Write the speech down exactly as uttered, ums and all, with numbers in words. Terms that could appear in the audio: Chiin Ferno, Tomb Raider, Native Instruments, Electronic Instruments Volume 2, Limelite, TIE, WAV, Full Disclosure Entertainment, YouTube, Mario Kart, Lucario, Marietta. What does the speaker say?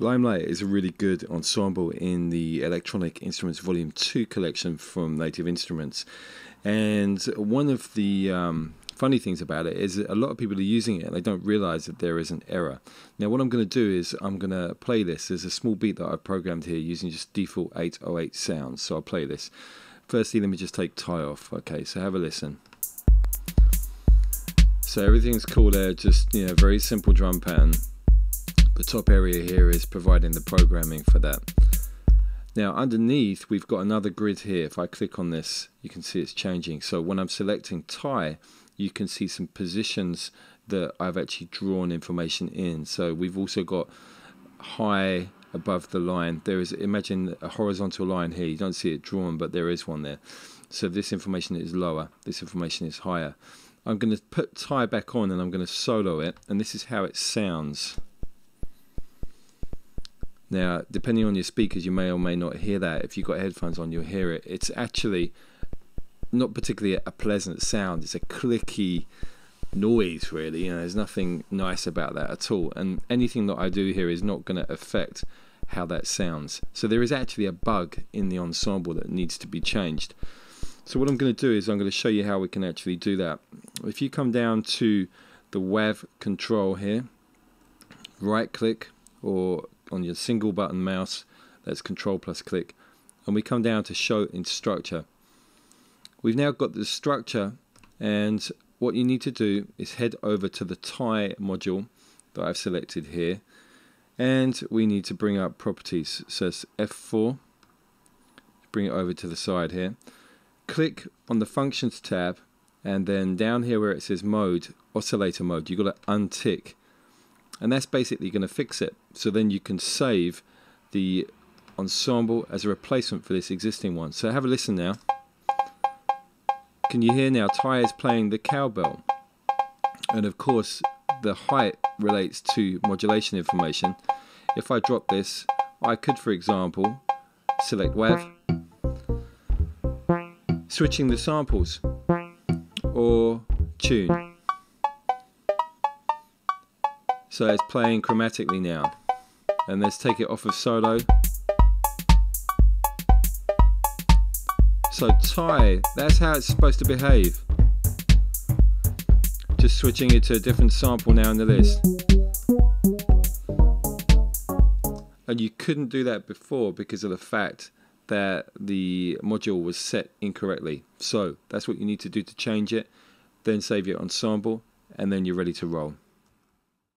Limelite is a really good ensemble in the Electronic Instruments Volume two collection from Native Instruments. And one of the um, funny things about it is that a lot of people are using it and they don't realize that there is an error. Now what I'm going to do is I'm going to play this. There's a small beat that I've programmed here using just default eight oh eight sounds. So I'll play this. Firstly, let me just take TIE off. Okay, so have a listen. So everything's cool there, just, you know, very simple drum pattern. The top area here is providing the programming for that. Now underneath we've got another grid here. If I click on this, you can see it's changing. So when I'm selecting TIE, you can see some positions that I've actually drawn information in. So we've also got high above the line. There is, imagine a horizontal line here. You don't see it drawn, but there is one there. So this information is lower, this information is higher. I'm going to put TIE back on and I'm going to solo it, and this is how it sounds. Now, depending on your speakers, you may or may not hear that. If you've got headphones on, you'll hear it. It's actually not particularly a pleasant sound. It's a clicky noise, really. You know, there's nothing nice about that at all. And anything that I do here is not going to affect how that sounds. So there is actually a bug in the ensemble that needs to be changed. So what I'm going to do is I'm going to show you how we can actually do that. If you come down to the WAV control here, right-click, or on your single button mouse, that's control plus click, and we come down to show in structure. We've now got the structure, and what you need to do is head over to the TIE module that I've selected here, and we need to bring up properties. So it's F four, bring it over to the side here, click on the functions tab, and then down here where it says mode, oscillator mode, you've got to untick. And that's basically going to fix it. So then you can save the ensemble as a replacement for this existing one. So have a listen now. Can you hear now TIE is playing the cowbell? And of course the height relates to modulation information. If I drop this, I could, for example, select WAV, switching the samples, or tune. So it's playing chromatically now, and let's take it off of solo. So TIE, that's how it's supposed to behave. Just switching it to a different sample now in the list. And you couldn't do that before because of the fact that the module was set incorrectly. So that's what you need to do to change it, then save your ensemble, and then you're ready to roll.